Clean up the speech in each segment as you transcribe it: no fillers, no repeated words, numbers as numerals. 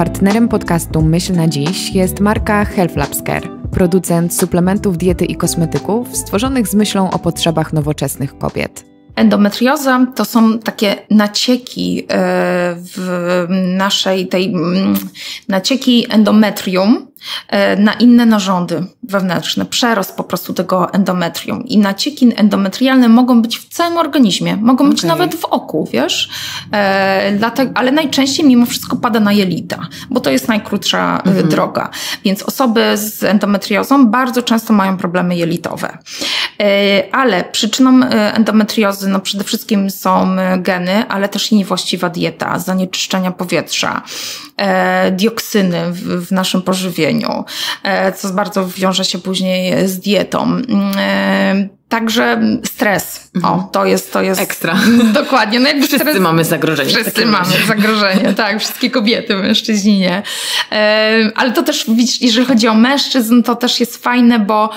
Partnerem podcastu Myśl na Dziś jest marka Health Labs Care, producent suplementów diety i kosmetyków stworzonych z myślą o potrzebach nowoczesnych kobiet. Endometrioza to są takie nacieki nacieki endometrium na inne narządy wewnętrzne, przerost po prostu tego endometrium. I nacieki endometrialne mogą być w całym organizmie, mogą być nawet w oku, wiesz? Ale najczęściej mimo wszystko pada na jelita, bo to jest najkrótsza droga. Więc osoby z endometriozą bardzo często mają problemy jelitowe. Ale przyczyną endometriozy przede wszystkim są geny, ale też i niewłaściwa dieta, zanieczyszczenia powietrza, dioksyny w naszym pożywieniu, co bardzo wiąże się później z dietą. Także stres. O, to jest ekstra. Dokładnie. No jakby wszyscy stres... mamy zagrożenie. Wszyscy mamy zagrożenie, tak. Wszystkie kobiety, mężczyźni, nie. Ale to też, widzisz, jeżeli chodzi o mężczyzn, to też jest fajne, bo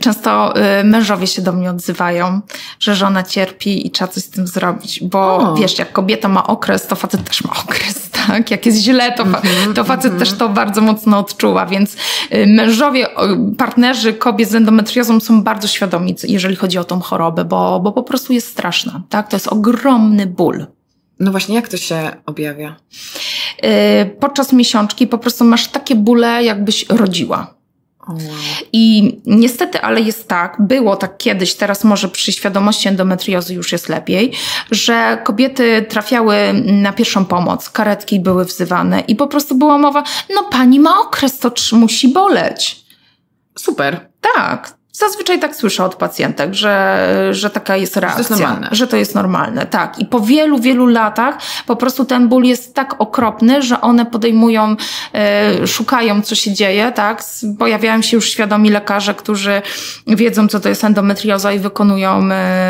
często mężowie się do mnie odzywają, że żona cierpi i trzeba coś z tym zrobić. Bo wiesz, jak kobieta ma okres, to facet też ma okres, tak? Jak jest źle, to facet też to bardzo mocno odczuwa. Więc mężowie, partnerzy kobiet z endometriozą są bardzo świadomi, jeżeli chodzi o tą chorobę, bo po prostu jest straszna, tak? To jest ogromny ból. No właśnie, jak to się objawia? Podczas miesiączki po prostu masz takie bóle, jakbyś rodziła. I niestety, ale jest tak, było tak kiedyś, teraz może przy świadomości endometriozy już jest lepiej, że kobiety trafiały na pierwszą pomoc, karetki były wzywane i po prostu była mowa, no pani ma okres, to musi boleć. Super. Tak. Zazwyczaj tak słyszę od pacjentek, że taka jest reakcja, że to jest normalne, tak. I po wielu, wielu latach po prostu ten ból jest tak okropny, że one podejmują, szukają, co się dzieje, tak. Pojawiają się już świadomi lekarze, którzy wiedzą, co to jest endometrioza i wykonują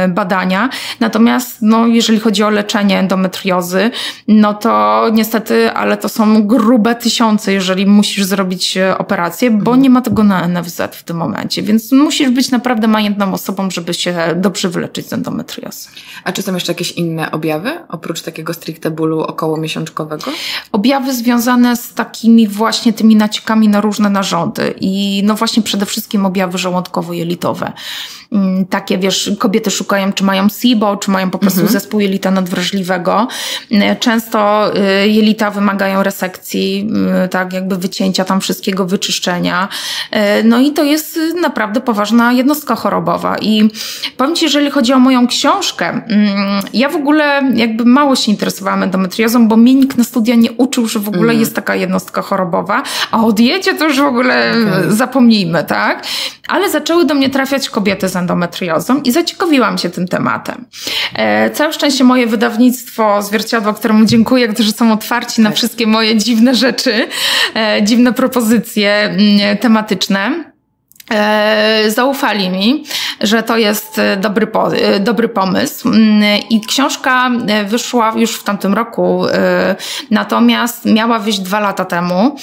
badania. Natomiast, no, jeżeli chodzi o leczenie endometriozy, no to niestety, ale to są grube tysiące, jeżeli musisz zrobić operację, bo nie ma tego na NFZ w tym momencie, więc musisz być naprawdę majętną osobą, żeby się dobrze wyleczyć z endometriozy. A czy są jeszcze jakieś inne objawy, oprócz takiego stricte bólu okołomiesiączkowego? Objawy związane z takimi właśnie tymi naciekami na różne narządy i no właśnie przede wszystkim objawy żołądkowo-jelitowe. Takie, wiesz, kobiety szukają, czy mają SIBO, czy mają po prostu zespół jelita nadwrażliwego. Często jelita wymagają resekcji, tak jakby wycięcia tam wszystkiego, wyczyszczenia. No i to jest naprawdę poważna jednostka chorobowa. I powiem ci, jeżeli chodzi o moją książkę, ja w ogóle jakby mało się interesowałam endometriozą, bo mnie nikt na studia nie uczył, że w ogóle jest taka jednostka chorobowa, a o diecie to już w ogóle zapomnijmy, tak? Ale zaczęły do mnie trafiać kobiety z endometriozą i zaciekawiłam się tym tematem. Całe szczęście moje wydawnictwo Zwierciadło, któremu dziękuję, którzy są otwarci na wszystkie moje dziwne rzeczy, dziwne propozycje tematyczne. Zaufali mi, że to jest dobry pomysł i książka wyszła już w tamtym roku, natomiast miała wyjść 2 lata temu,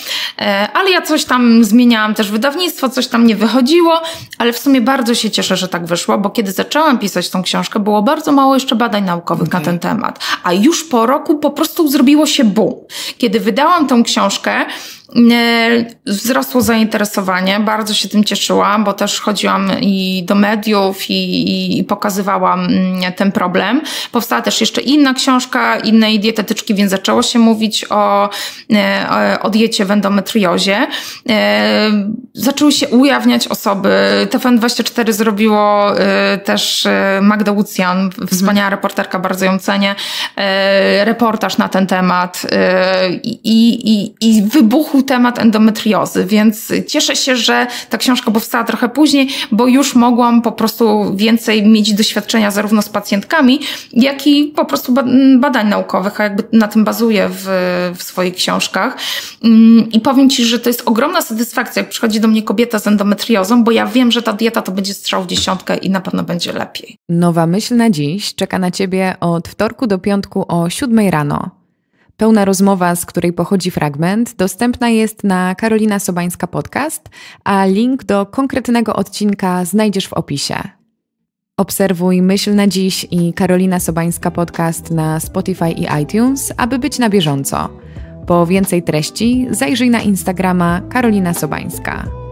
ale ja coś tam zmieniałam też wydawnictwo, coś tam nie wychodziło, ale w sumie bardzo się cieszę, że tak wyszło, bo kiedy zaczęłam pisać tą książkę, było bardzo mało jeszcze badań naukowych na ten temat, a już po roku po prostu zrobiło się boom. Kiedy wydałam tą książkę, wzrosło zainteresowanie, bardzo się tym cieszyłam, bo też chodziłam i do mediów i pokazywałam ten problem. Powstała też jeszcze inna książka, innej dietetyczki, więc zaczęło się mówić o diecie w endometriozie. Zaczęły się ujawniać osoby. TVN24 zrobiło też Magda Łucjan, wspaniała reporterka, bardzo ją cenię, reportaż na ten temat i wybuchł temat endometriozy, więc cieszę się, że ta książka powstała trochę później, bo już mogłam po prostu więcej mieć doświadczenia zarówno z pacjentkami, jak i po prostu badań naukowych, a jakby na tym bazuję w swoich książkach. I powiem ci, że to jest ogromna satysfakcja, jak przychodzi do mnie kobieta z endometriozą, bo ja wiem, że ta dieta to będzie strzał w dziesiątkę i na pewno będzie lepiej. Nowa Myśl na Dziś czeka na Ciebie od wtorku do piątku o 7:00 rano. Pełna rozmowa, z której pochodzi fragment, dostępna jest na Karolina Sobańska Podcast, a link do konkretnego odcinka znajdziesz w opisie. Obserwuj Myśl na Dziś i Karolina Sobańska Podcast na Spotify i iTunes, aby być na bieżąco. Po więcej treści zajrzyj na Instagrama Karolina Sobańska.